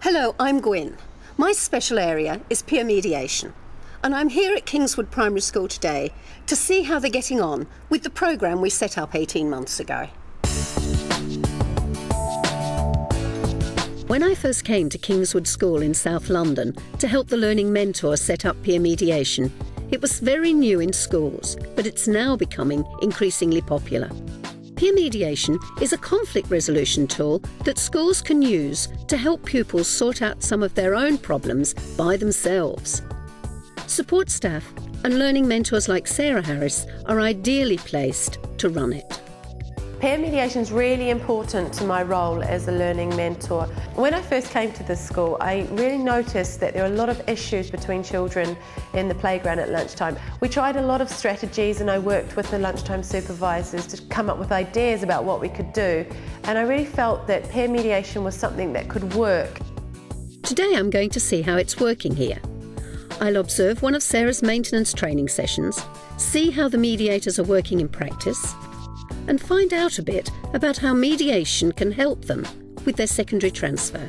Hello, I'm Gwyn. My special area is peer mediation, and I'm here at Kingswood Primary School today to see how they're getting on with the programme we set up 18 months ago. When I first came to Kingswood School in South London to help the learning mentor set up peer mediation, it was very new in schools, but it's now becoming increasingly popular. Peer mediation is a conflict resolution tool that schools can use to help pupils sort out some of their own problems by themselves. Support staff and learning mentors like Sarah Harris are ideally placed to run it. Peer mediation is really important to my role as a learning mentor. When I first came to this school, I really noticed that there were a lot of issues between children in the playground at lunchtime. We tried a lot of strategies, and I worked with the lunchtime supervisors to come up with ideas about what we could do. And I really felt that peer mediation was something that could work. Today I'm going to see how it's working here. I'll observe one of Sarah's maintenance training sessions, see how the mediators are working in practice, and find out a bit about how mediation can help them with their secondary transfer.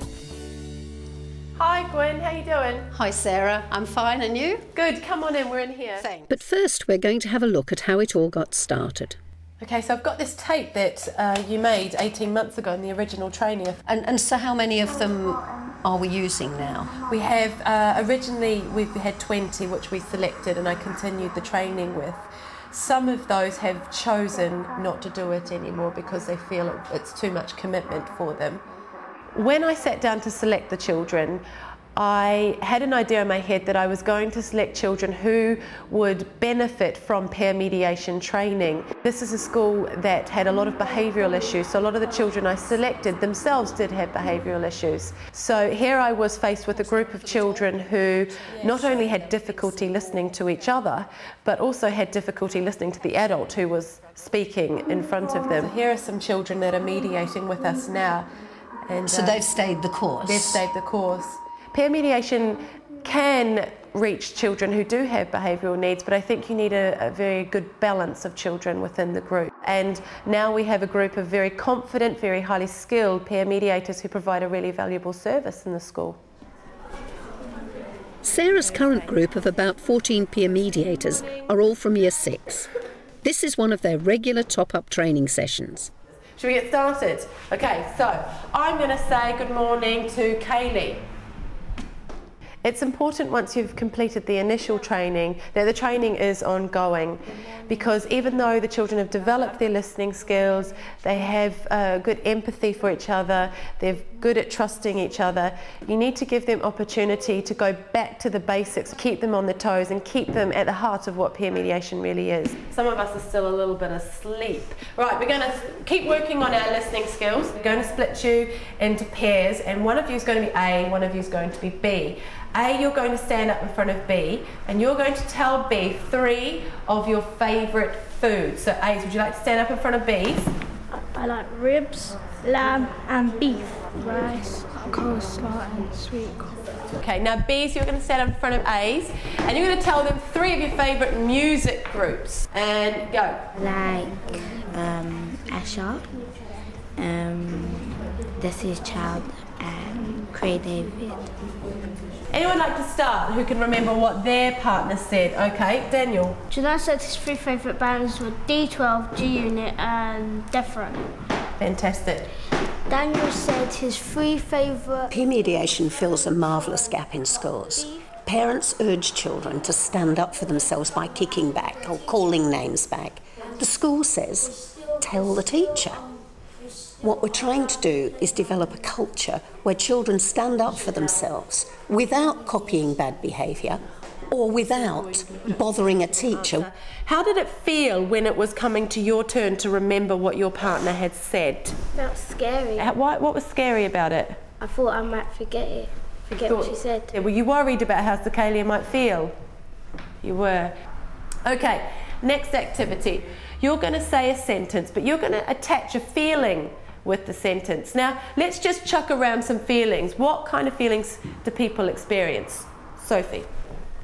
Hi Gwyn, how you doing? Hi Sarah, I'm fine, and you? Good, come on in, we're in here. Thanks. But first we're going to have a look at how it all got started. Okay, so I've got this tape that you made 18 months ago in the original training. And so how many of them are we using now? We have, originally we've had 20 which we selected and I continued the training with. Some of those have chosen not to do it anymore because they feel it's too much commitment for them. When I sat down to select the children, I had an idea in my head that I was going to select children who would benefit from peer mediation training. This is a school that had a lot of behavioural issues, so a lot of the children I selected themselves did have behavioural issues. So here I was faced with a group of children who not only had difficulty listening to each other, but also had difficulty listening to the adult who was speaking in front of them. So here are some children that are mediating with us now. And, so they've stayed the course? They've stayed the course. Peer mediation can reach children who do have behavioural needs, but I think you need a very good balance of children within the group. And now we have a group of very confident, very highly skilled peer mediators who provide a really valuable service in the school. Sarah's current group of about 14 peer mediators are all from Year 6. This is one of their regular top-up training sessions. Should we get started? Okay, so I'm going to say good morning to Kaylee. It's important once you've completed the initial training that the training is ongoing, because even though the children have developed their listening skills, they have good empathy for each other, they're good at trusting each other, you need to give them opportunity to go back to the basics, keep them on their toes and keep them at the heart of what peer mediation really is. Some of us are still a little bit asleep. Right, we're going to keep working on our listening skills. We're going to split you into pairs, and one of you is going to be A, one of you is going to be B. A, you're going to stand up in front of B and you're going to tell B 3 of your favourite foods. So A's, would you like to stand up in front of B's? I like ribs, lamb and beef. Rice, coleslaw and sweet coffee. Okay, now B's, you're going to stand up in front of A's and you're going to tell them 3 of your favourite music groups. And go. Like Asha, This Is Child and Cray David. Anyone like to start who can remember what their partner said? Okay, Daniel. Janelle said his 3 favourite bands were D12, G-Unit and Death Row. Fantastic. Daniel said his 3 favourite... Peer mediation fills a marvellous gap in schools. Parents urge children to stand up for themselves by kicking back or calling names back. The school says, tell the teacher. What we're trying to do is develop a culture where children stand up for themselves without copying bad behaviour or without bothering a teacher. How did it feel when it was coming to your turn to remember what your partner had said? That was scary. What was scary about it? I thought I might forget what she said. Yeah, were you worried about how Sakalia might feel? You were. Okay, next activity. You're going to say a sentence, but you're going to attach a feeling with the sentence. Now, let's just chuck around some feelings. What kind of feelings do people experience? Sophie?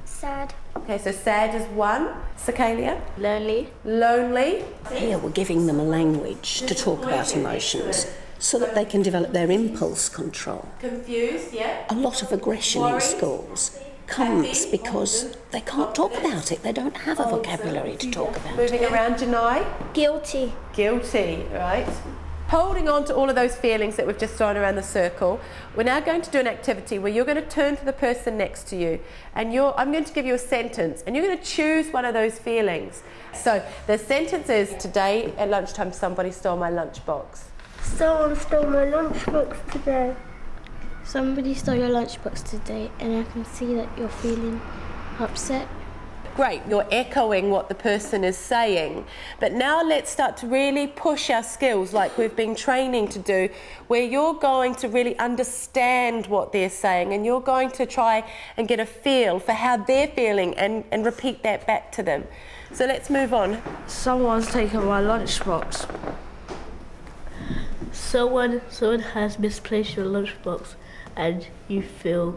Sad. Okay, so sad is one. Sakalia? Lonely. Lonely. Here we're giving them a language to talk about emotions. so that they can develop their impulse control. Confused, yeah. A lot of aggression in schools comes because they can't talk about it. They don't have a vocabulary to talk about. Moving around, deny. Guilty. Guilty, right. Holding on to all of those feelings that we've just done around the circle, we're now going to do an activity where you're going to turn to the person next to you and I'm going to give you a sentence and you're going to choose one of those feelings. So the sentence is, today at lunchtime somebody stole my lunchbox. Someone stole my lunchbox today. Somebody stole your lunchbox today and I can see that you're feeling upset. Great, you're echoing what the person is saying. But now let's start to really push our skills like we've been training to do, where you're going to really understand what they're saying and you're going to try and get a feel for how they're feeling and repeat that back to them. So let's move on. Someone's taken my lunchbox. Someone has misplaced your lunchbox and you feel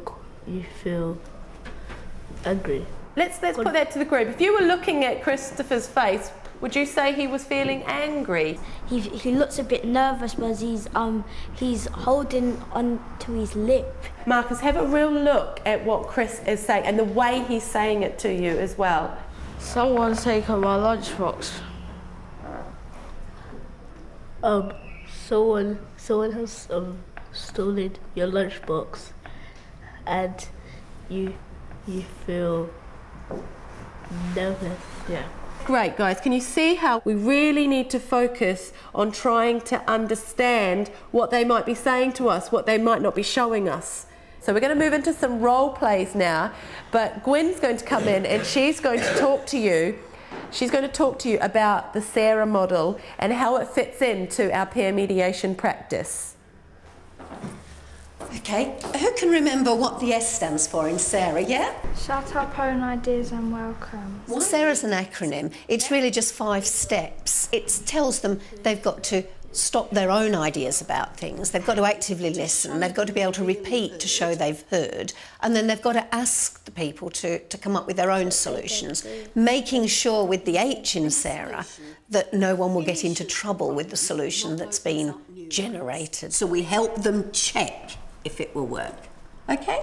angry. Let's put that to the group. If you were looking at Christopher's face, would you say he was feeling angry? He looks a bit nervous because he's holding on to his lip. Marcus, have a real look at what Chris is saying and the way he's saying it to you as well. Someone's taken my lunchbox. Someone has stolen your lunchbox, and you feel nervous, yeah. Great, guys. Can you see how we really need to focus on trying to understand what they might be saying to us, what they might not be showing us? So we're going to move into some role plays now, but Gwyn's going to come in and she's going to talk to you. She's going to talk to you about the Sarah model and how it fits into our peer mediation practice. Okay, who can remember what the S stands for in Sarah, yeah? Shut up, own ideas and welcome. Well, Sarah's an acronym. It's really just 5 steps. It tells them they've got to stop their own ideas about things, they've got to actively listen, they've got to be able to repeat to show they've heard, and then they've got to ask the people to come up with their own solutions, making sure with the H in Sarah that no one will get into trouble with the solution that's been generated. So we help them check if it will work. Okay?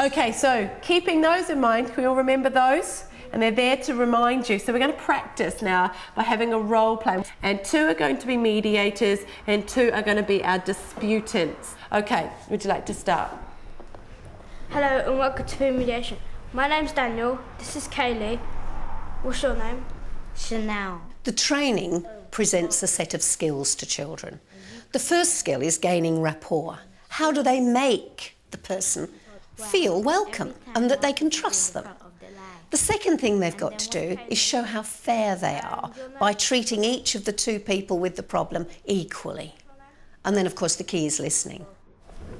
Okay, so keeping those in mind, can we all remember those? And they're there to remind you. So we're going to practice now by having a role play. And 2 are going to be mediators and 2 are going to be our disputants. Okay, would you like to start? Hello and welcome to Peer Mediation. My name's Daniel, this is Kaylee. What's your name? Chanel. The training presents a set of skills to children. The first skill is gaining rapport. How do they make the person feel welcome and that they can trust them? The second thing they've got to do is show how fair they are by treating each of the 2 people with the problem equally. And then, of course, the key is listening.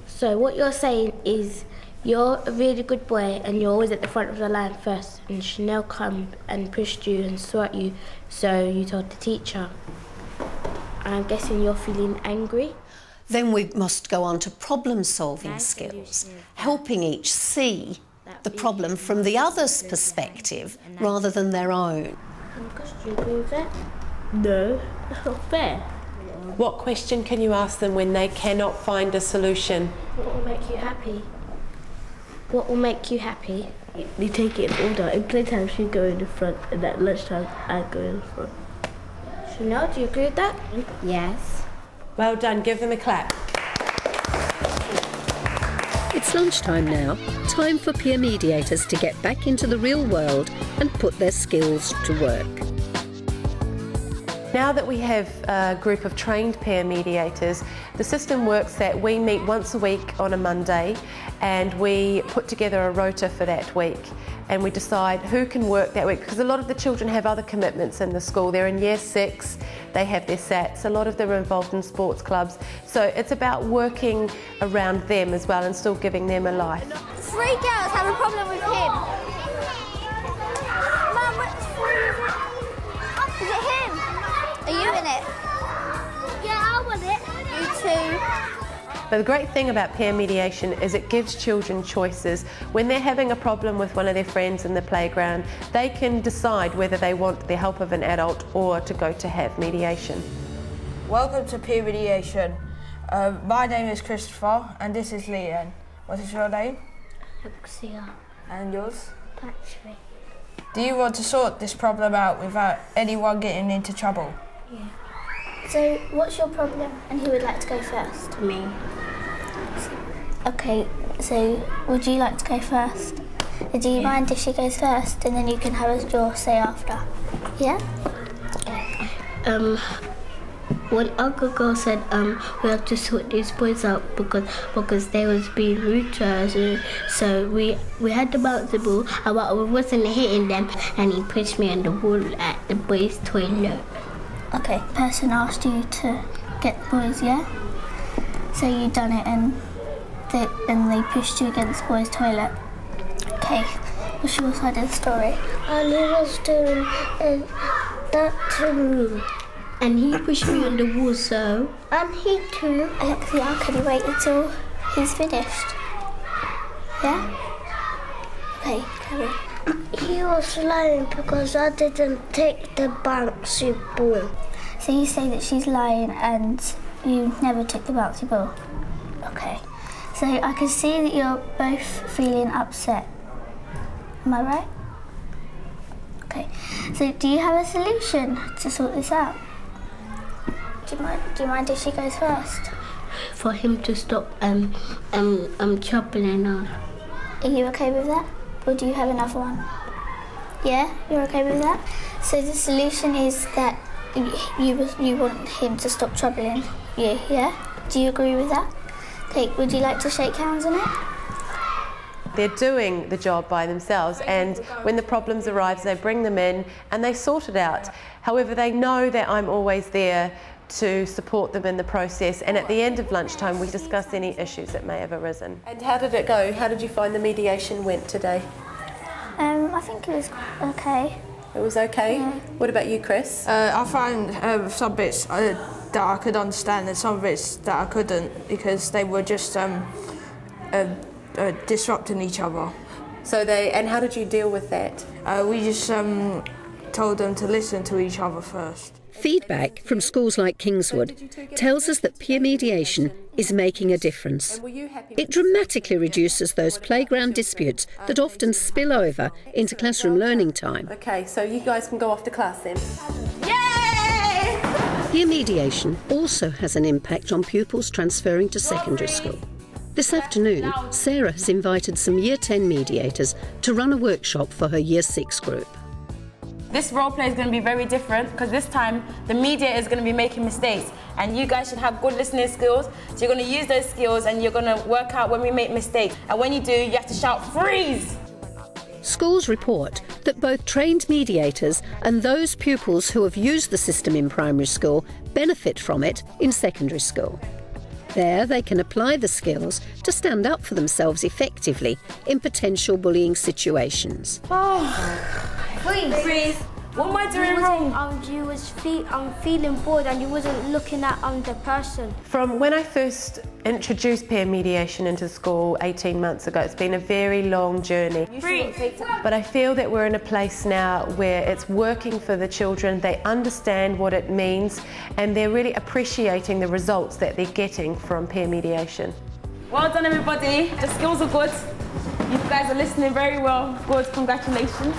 So what you're saying is you're a really good boy and you're always at the front of the line first, and Chanel come and pushed you and swat you, so you told the teacher. I'm guessing you're feeling angry. Then we must go on to problem-solving skills, helping each see the problem from the other's perspective rather than their own. Do you agree with that? No. That's not fair. What question can you ask them when they cannot find a solution? What will make you happy? What will make you happy? You take it in order. In playtime, she go in the front, and at lunchtime, I go in the front. Chanel, do you agree with that? Yes. Well done. Give them a clap. It's lunchtime now, time for peer mediators to get back into the real world and put their skills to work. Now that we have a group of trained peer mediators, the system works that we meet once a week on a Monday and we put together a rota for that week. And we decide who can work that week, because a lot of the children have other commitments in the school. They're in year 6, they have their SATs, a lot of them are involved in sports clubs. So it's about working around them as well and still giving them a life. 3 girls have a problem with him. Mum, is it him? Are you in it? Yeah, I was it. You too. But the great thing about peer mediation is it gives children choices. When they're having a problem with one of their friends in the playground, they can decide whether they want the help of an adult or to go to have mediation. Welcome to Peer Mediation. My name is Christopher and this is Leanne. What is your name? Alexia. And yours? Patrick. Do you want to sort this problem out without anyone getting into trouble? Yeah. So, what's your problem and who would like to go first? Me. Okay, so would you like to go first? Do you mind if she goes first and then you can have your say after? Yeah? One other girl said we have to sort these boys out because they was being rude to us, so we had the multiple about we wasn't hitting them and he pushed me on the wall at the boys' toilet. Okay, person asked you to get the boys, yeah? So you done it and they pushed you against the boys' toilet. Okay, what's your side of the story? And he was doing that to me. And he pushed me on the wall, so... And he too. Alexia, can you wait until he's finished? Yeah? Okay, carry on. He was lying because I didn't take the bouncy ball. So you say that she's lying and you never took the bouncy ball? Okay. So I can see that you're both feeling upset. Am I right? Okay. So do you have a solution to sort this out? Do you mind if she goes first? For him to stop troubling her. Are you okay with that? Or do you have another one? Yeah, you're okay with that? So the solution is that you want him to stop troubling you, yeah? Do you agree with that? Okay, would you like to shake hands on it? They're doing the job by themselves, and when the problems arrive, they bring them in and they sort it out. However, they know that I'm always there to support them in the process, and at the end of lunchtime we discuss any issues that may have arisen. And how did it go? How did you find the mediation went today? I think it was okay. It was okay? Yeah. What about you, Chris? I found some bits that I could understand and some bits that I couldn't, because they were just disrupting each other. So and how did you deal with that? We just told them to listen to each other first. Feedback from schools like Kingswood tells us that peer mediation is making a difference. It dramatically reduces those playground disputes that often spill over into classroom learning time. OK, so you guys can go off to class then. Yay! Peer mediation also has an impact on pupils transferring to secondary school. This afternoon, Sarah has invited some Year 10 mediators to run a workshop for her Year 6 group. This role play is going to be very different because this time the mediator is going to be making mistakes and you guys should have good listening skills. So you're going to use those skills and you're going to work out when we make mistakes. And when you do, you have to shout, freeze! Schools report that both trained mediators and those pupils who have used the system in primary school benefit from it in secondary school. There, they can apply the skills to stand up for themselves effectively in potential bullying situations. Oh, please. What am I doing wrong? I'm feeling bored and you wasn't looking at the person. From when I first introduced peer mediation into school 18 months ago, it's been a very long journey. But I feel that we're in a place now where it's working for the children, they understand what it means and they're really appreciating the results that they're getting from peer mediation. Well done everybody, the skills are good. You guys are listening very well. Good, congratulations.